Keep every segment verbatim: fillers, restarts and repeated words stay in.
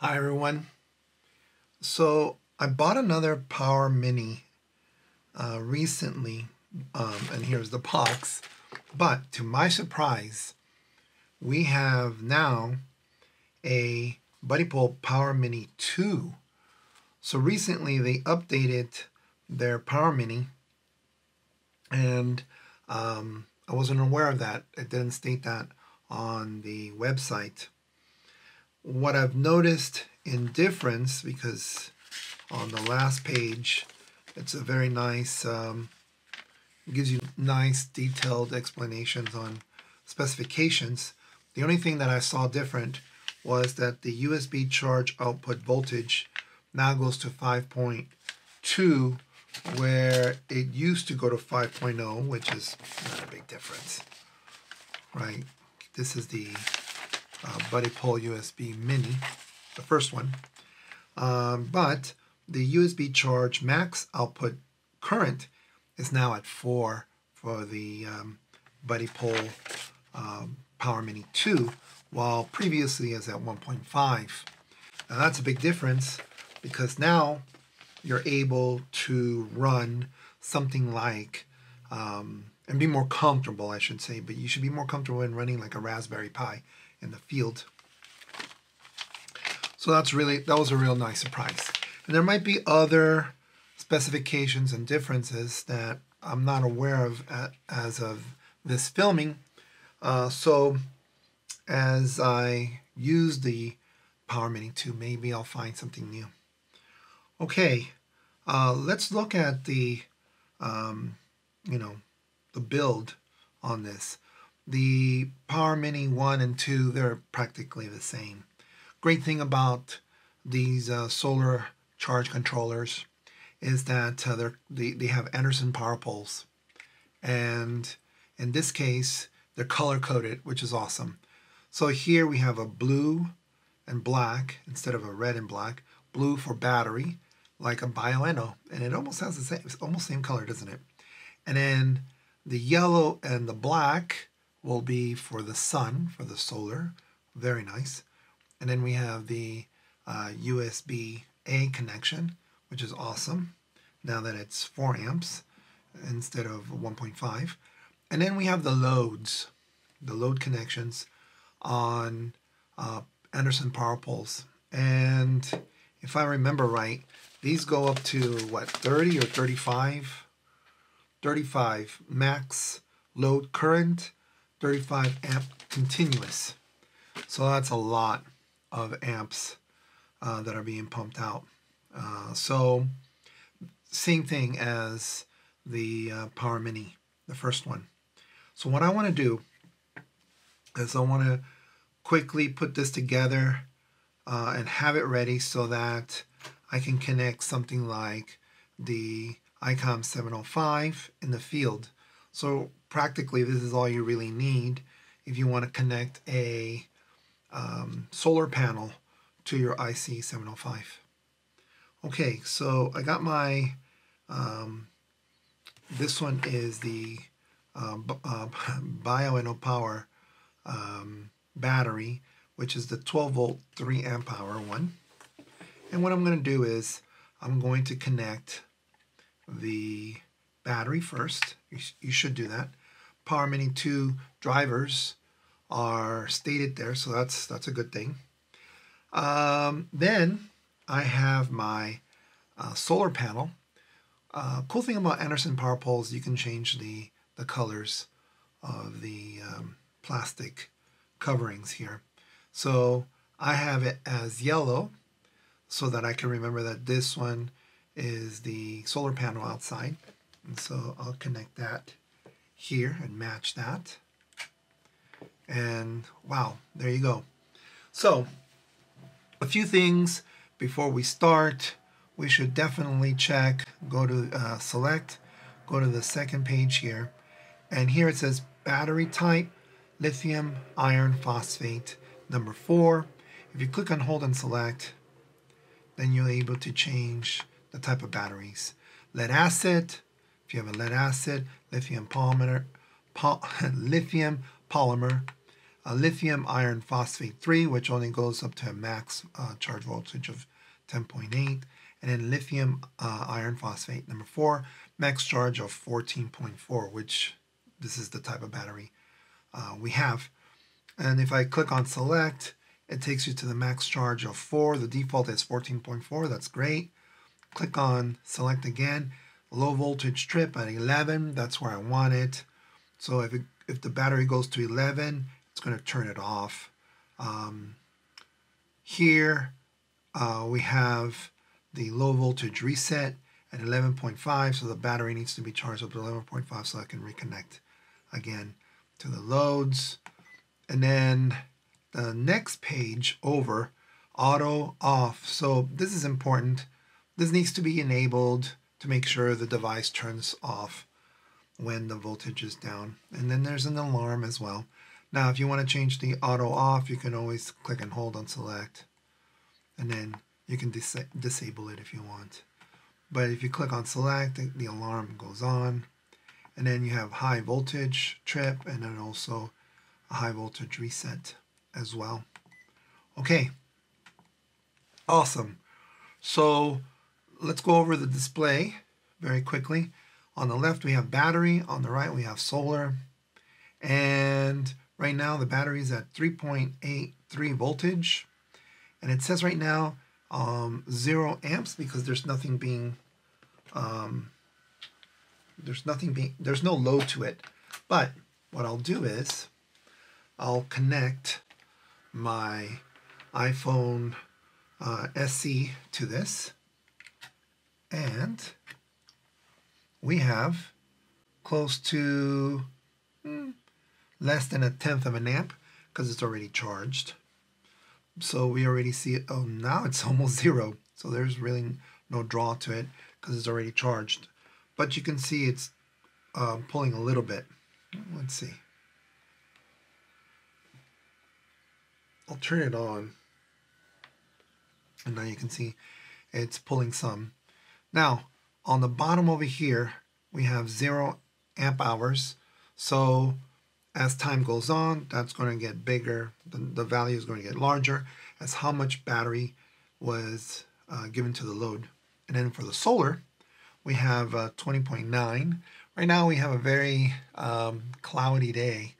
Hi everyone. So I bought another Power Mini uh, recently, um, and here's the box. But to my surprise, we have now a Buddipole PowerMini two. So recently they updated their Power Mini, and um, I wasn't aware of that. It didn't state that on the website. What I've noticed in difference, because on the last page, it's a very nice, um, gives you nice detailed explanations on specifications. The only thing that I saw different was that the U S B charge output voltage now goes to five point two, where it used to go to five point oh, which is not a big difference, right? This is the Uh, Buddipole U S B Mini, the first one, um, but the U S B charge max output current is now at four for the um, Buddipole um, PowerMini two, while previously is at one point five. Now that's a big difference, because now you're able to run something like um, and be more comfortable, I should say, but you should be more comfortable in running like a Raspberry Pi in the field. So that's really, that was a real nice surprise. And there might be other specifications and differences that I'm not aware of at, as of this filming. Uh, so as I use the PowerMini two, maybe I'll find something new. Okay, uh, let's look at the, um, you know, the build on this. The PowerMini one and two, they're practically the same. Great thing about these uh, solar charge controllers is that uh, they're, they, they have Anderson PowerPoles. And in this case, they're color-coded, which is awesome. So here we have a blue and black instead of a red and black. Blue for battery, like a Bioenno. And it almost has the same, it's almost same color, doesn't it? And then the yellow and the black will be for the sun, for the solar. Very nice. And then we have the uh, U S B A connection, which is awesome, now that it's four amps instead of one point five. And then we have the loads, the load connections on uh, Anderson PowerPoles. And if I remember right, these go up to, what, thirty or thirty-five? thirty-five max load current, thirty-five amp continuous. So that's a lot of amps uh, that are being pumped out. Uh, so same thing as the uh, Power Mini, the first one. So what I want to do is I want to quickly put this together uh, and have it ready so that I can connect something like the I COM seven oh five in the field. So practically, this is all you really need if you want to connect a um, solar panel to your I C seven oh five. Okay, so I got my, um, this one is the uh, uh, Bioenno Power um, battery, which is the twelve volt three amp hour one. And what I'm going to do is I'm going to connect the battery first. You, sh you should do that. PowerMini two drivers are stated there, so that's that's a good thing. Um, then I have my uh, solar panel. Uh, cool thing about Anderson PowerPoles, you can change the the colors of the um, plastic coverings here. So I have it as yellow, so that I can remember that this one is the solar panel outside. And so I'll connect that here and match that. And wow, there you go. So a few things before we start. We should definitely check, go to uh, select, go to the second page here. And here it says battery type, lithium iron phosphate, number four. If you click on hold and select, then you're able to change the type of batteries. Lead acid, if you have a lead acid, lithium polymer, po lithium polymer, a lithium iron phosphate three, which only goes up to a max uh, charge voltage of ten point eight, and then lithium uh, iron phosphate number four, max charge of fourteen point four, which this is the type of battery uh, we have. And if I click on select, it takes you to the max charge of four. The default is fourteen point four, that's great. Click on select again, low voltage trip at eleven, that's where I want it. So if, it, if the battery goes to eleven, it's going to turn it off. Um, here uh, we have the low voltage reset at eleven point five, so the battery needs to be charged up to eleven point five so I can reconnect again to the loads. And then the next page over, auto off. So this is important. This needs to be enabled to make sure the device turns off when the voltage is down. And then there's an alarm as well. Now, if you want to change the auto off, you can always click and hold on select. And then you can dis disable it if you want. But if you click on select, the alarm goes on. And then you have high voltage trip and then also a high voltage reset as well. Okay, awesome. So let's go over the display very quickly. On the left we have battery, on the right we have solar, and right now the battery is at three point eight three voltage, and it says right now um, zero amps because there's nothing being um, there's nothing being there's no load to it. But what I'll do is I'll connect my iPhone uh, S E to this, and we have close to hmm, less than a tenth of an amp because it's already charged. So we already see, oh, now it's almost zero. So there's really no draw to it because it's already charged. But you can see it's uh, pulling a little bit. Let's see. I'll turn it on, and now you can see it's pulling some. Now on the bottom over here we have zero amp hours, so as time goes on that's going to get bigger, the, the value is going to get larger as how much battery was uh, given to the load. And then for the solar we have uh, twenty point nine. Right now we have a very um, cloudy day,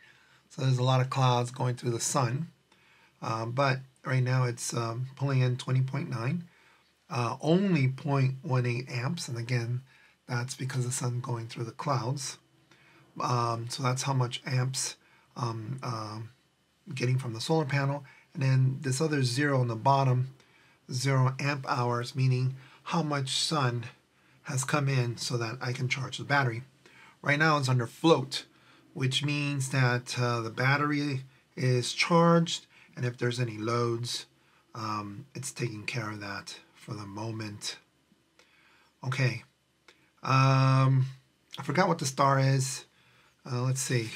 so there's a lot of clouds going through the sun. Uh, but right now it's um, pulling in twenty point nine, uh, only zero point one eight amps, and again that's because of the sun going through the clouds. Um, so that's how much amps um, uh, getting from the solar panel. And then this other zero on the bottom, zero amp hours, meaning how much sun has come in so that I can charge the battery. Right now it's under float, which means that uh, the battery is charged. And if there's any loads, um, it's taking care of that for the moment. Okay. Um, I forgot what the star is. Uh, let's see.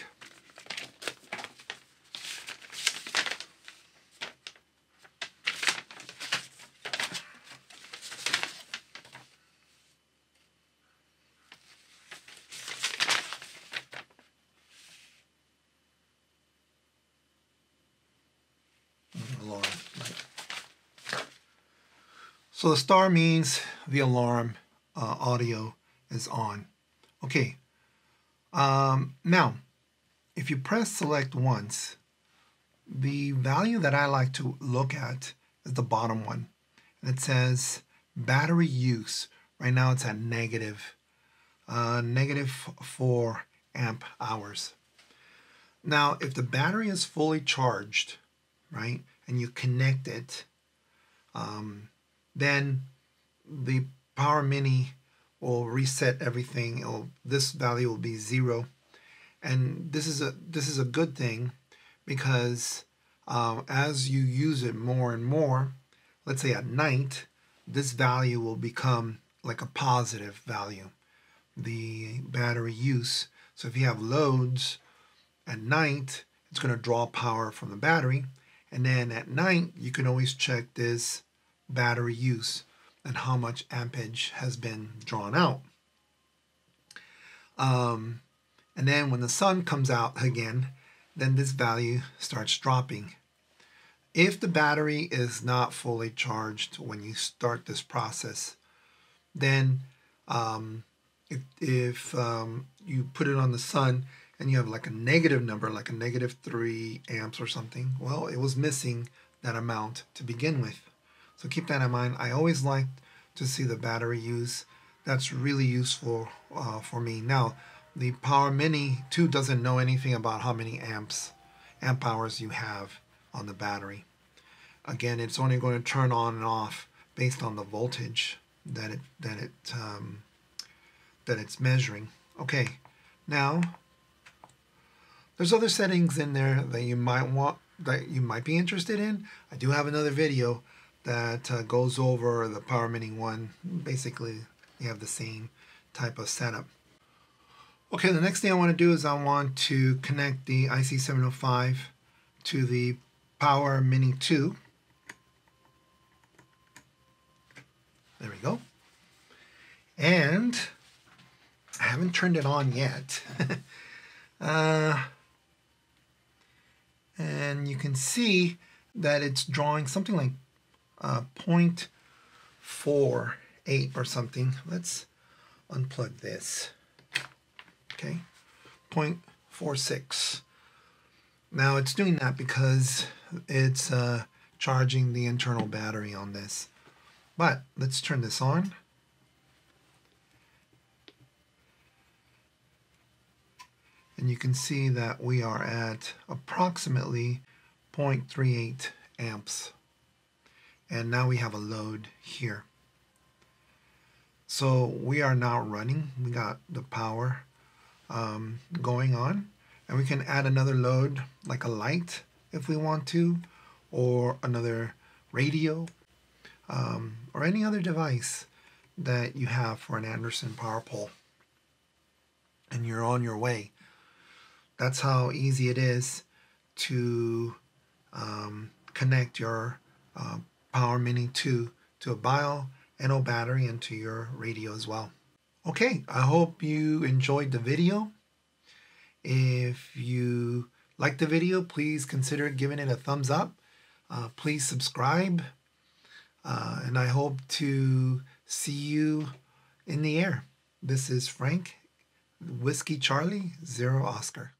So the star means the alarm uh, audio is on. Okay, um, now if you press select once, the value that I like to look at is the bottom one. And it says battery use. Right now it's at negative, uh, negative four amp hours. Now if the battery is fully charged, right, and you connect it, um, then the Power Mini will reset everything. It'll, this value will be zero, and this is a this is a good thing because um, as you use it more and more, let's say at night, this value will become like a positive value, the battery use. So if you have loads at night, it's going to draw power from the battery, and then at night you can always check this battery use and how much ampage has been drawn out. Um, and then when the sun comes out again, then this value starts dropping. If the battery is not fully charged when you start this process, then um, if, if um, you put it on the sun and you have like a negative number, like a negative three amps or something, well, it was missing that amount to begin with. So keep that in mind. I always like to see the battery use. That's really useful uh, for me. Now, the PowerMini two doesn't know anything about how many amps, amp hours you have on the battery. Again, it's only going to turn on and off based on the voltage that it that it um, that it's measuring. Okay, now there's other settings in there that you might want that you might be interested in. I do have another video that uh, goes over the PowerMini one. Basically, you have the same type of setup. Okay, the next thing I want to do is I want to connect the I C seven oh five to the PowerMini two. There we go. And I haven't turned it on yet. uh, and you can see that it's drawing something like uh, zero point four eight or something. Let's unplug this. Okay, zero point four six. Now it's doing that because it's uh, charging the internal battery on this. But let's turn this on. And you can see that we are at approximately zero point three eight amps. And now we have a load here. So we are now running. We got the power um, going on. And we can add another load, like a light if we want to, or another radio, um, or any other device that you have for an Anderson PowerPole. And you're on your way. That's how easy it is to um, connect your uh, PowerMini two to a Bioenno battery and to your radio as well. Okay, I hope you enjoyed the video. If you like the video, please consider giving it a thumbs up. Uh, please subscribe. Uh, and I hope to see you in the air. This is Frank, Whiskey Charlie, Zero Oscar.